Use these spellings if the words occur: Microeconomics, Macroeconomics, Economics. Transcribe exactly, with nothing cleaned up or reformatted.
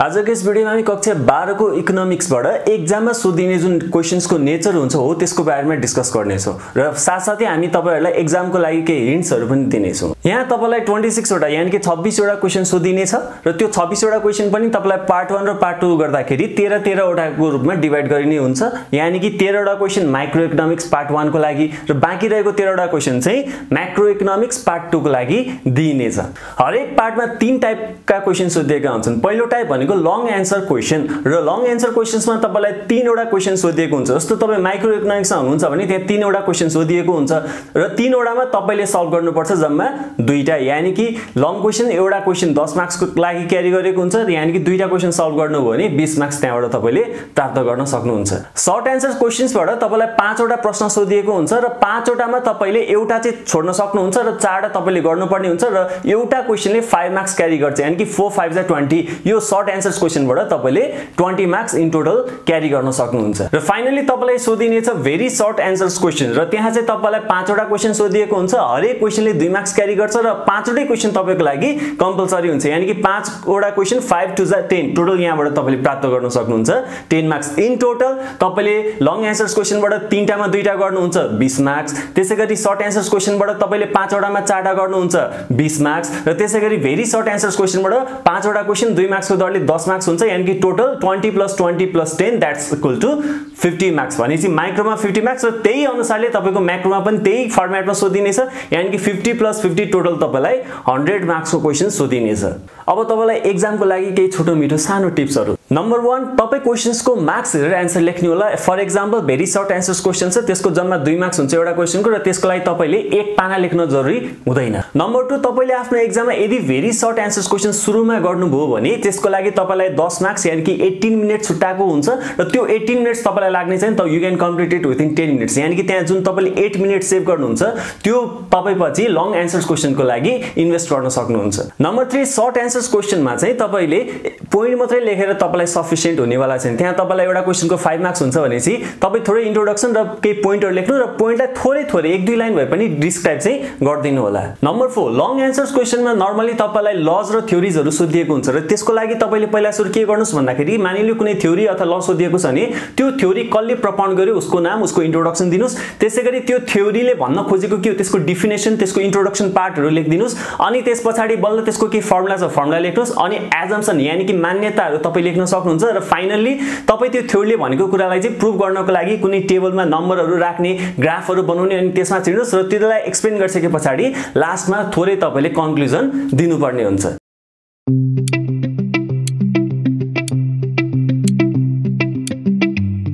आज को इस भिडियो में हम कक्षा बाह्र को इकोनोमिक्स एक्जाम में सोधिने जुन क्वेश्चन्स को नेचर हुन्छ हो त्यसको बारेमा डिस्कस गर्नेछौं र साथसाथै हामी तपाईहरुलाई एक्जाम को लागि केही हिन्ट्सहरु पनि दिनेछौं। यहाँ तपाईलाई छब्बीस वटा यानी कि छब्बीस वटा क्वेशन सोधिने छ र त्यो छब्बीस वटा क्वेशन पनि तपाईलाई पार्ट वन र पार्ट टू गर्दाखेरि तेह्र तेह्र वटा को रूपमा डिवाइड गरिने हुन्छ। यानी कि तेह्र वटा question micro economics part one को लागि र बाँकी रहेको तेह्र वटा क्वेशन चाहिँ मैक्रो इकोनोमिक्स पार्ट टू को लागि दिइनेछ। हरेक पार्टमा तीन टाइपका क्वेशन सोधिएका हुन्छन्। पहिलो टाइप भनेको लङ आन्सर क्वेशन र लङ आन्सर क्वेशन्समा तपाईलाई तीन वटा क्वेशन सोधिएको हुन्छ। जस्तो तपाईं माइक्रो इकोनोमिक्समा हुनुहुन्छ भने त्यहाँ तीन वटा क्वेशन सोधिएको हुन्छ र तीन वटामा तपाईले सल्भ गर्नुपर्छ जम्मा दुईटा। यानी कि लङ क्वेशन एउटा क्वेशन दस मार्क्स को लागि क्यारी गरेको हुन्छ, यानी कि दुईटा क्वेशन सल्भ गर्नु हो भने बीस मार्क्स त्यहाँबाट तपाईले प्राप्त गर्न सक्नुहुन्छ। सर्ट आन्सर क्वेशन्सबाट तपाईलाई पाँच वटा प्रश्न सोधिएको हुन्छ र पाँच वटामा तपाईले एउटा चाहिँ छोड्न सक्नुहुन्छ र चारवटा तपाईले गर्नुपर्ने हुन्छ र एउटा क्वेशनले पाँच मार्क्स क्यारी गर्छ, यानी कि चार पाँच बीस। यो सर्ट आन्सर क्वेशनबाट तपाईले बीस मार्क्स इन टोटल क्यारी गर्न सक्नुहुन्छ। र फाइनली तपाईलाई सोधिनेछ भेरी सर्ट आन्सर क्वेशन र त्यहाँ चाहिँ तपाईलाई पाँच वटा क्वेशन सोधिएको हुन्छ। हरेक क्वेशनले दुई मार्क्स क्यारी र पाँचवटै क्वेशन तपाईको लागि कम्पल्सरी हुन्छ, यानी कि पाँच वटा क्वेशन पाँच टू टेन टोटल यहाँबाट तपाईले प्राप्त गर्न सक्नुहुन्छ। दस मार्क्स इन टोटल तपाईले लङ आन्सर्स क्वेशनबाट तीनटामा दुईटा गर्नुहुन्छ बीस मार्क्स, त्यसैगरी सर्ट आन्सर्स क्वेशनबाट तपाईले पाँचवटामा चारटा गर्नुहुन्छ बीस मार्क्स र त्यसैगरी भेरी सर्ट आन्सर्स क्वेशनबाट पाँचवटा क्वेशन दुई मार्क्सको दरले दस मार्क्स हुन्छ, यानी कि टोटल बीस प्लस बीस प्लस दस दैट्स इक्वल टु पचास मार्क्स। भनेपछि माइक्रोमा पचास मार्क्स र त्यही अनुसारले तपाईको मैक्रोमा पनि त्यही फर्मेटमा सोधिनेछ, यानी कि पचास प्लस पचास टोटल तपाईलाई सय मार्क्स को क्वेशन सोधिनेछ। अब तपाईलाई एक्जाम को लागि केही छोटो मिठो सानो टिप्सहरु। नम्बर वन, तपाई क्वेशन्स को मार्क्स हेरेर आन्सर लेख्नु होला। For example very short answers question छ त्यसको जम्मा दुई मार्क्स हुन्छ एउटा क्वेशनको र त्यसको लागि तपाईले एक पाना लेख्न जरुरी हुँदैन। नम्बर टू, तपाईले आफ्नो एक्जाममा यदि भेरी सर्ट आन्सर्स क्वेशन सुरुमा गर्नुभयो भने त्यसको लागि तपाईलाई दस मार्क्स यानी कि अठार मिनेट छुट्टाको हुन्छ र त्यो अठार मिनेट्स तपाईलाई लाग्ने छैन। त you can complete it within दस मिनेट्स, यानी कि त्यहाँ जुन तपाईले आठ मिनेट सेभ गर्नुहुन्छ त्यो तपाईपछि लङ आन्सर्स क्वेशनको लागि इन्भेस्ट गर्न सक्नुहुन्छ। नम्बर थ्री, सर्ट आन्सर्स क्वेशनमा चाहिँ तपाईले पोइन्ट मात्रै लेखेर तपाईलाई सफिसिएन्ट हुनेवाला छैन। त्यहाँ तपाईलाई एउटा क्वेशनको पाँच मार्क्स हुन्छ भनेपछि तपाई थोरै इन्ट्रोडक्सन र केही पोइन्टहरु लेख्नु र पोइन्टलाई थोरै थोरै एक दुई लाइन भए पनि डिस्क्राइब चाहिँ गर्दिनु होला। नम्बर चार, लङ आन्सर्स क्वेशनमा नर्मली तपाईलाई लज र थ्योरीजहरु सोधिएको हुन्छ र त्यसको लागि तपाईले पहिला सुरु के गर्नुस् भन्दाखेरि मानिलिउँ कुनै थ्योरी अथवा ल सोधिएको छ नि त्यो थ्योरी कसले प्रपोन्ड गर्यो उसको नाम उसको इन्ट्रोडक्सन दिनुस्, त्यसैगरी त्यो थ्योरीले भन्न खोजेको के हो त्यसको डेफिनेसन त्यसको इन्ट्रोडक्सन पार्टहरु लेखदिनुस्, अनि त्यसपछि बल्ल त्यसको के फर्मुला छ फर्मुला लेख्नुस्, अनि एजम्पसन यानी कि मान्यताहरु तपाई लेख्न सक्नुहुन्छ र फाइनली तपाई त्यो थ्योरीले भनेको कुरालाई चाहिँ प्रूफ गर्नको लागि कुनै टेबलमा नम्बरहरु राख्ने ग्राफहरु बनाउने अनि त्यसमा चिर्नुस् र त्यसलाई एक्सप्लेन गरिसकेपछि लास्टमा थोरै तपाईले कन्क्लुजन दिनुपर्ने हुन्छ।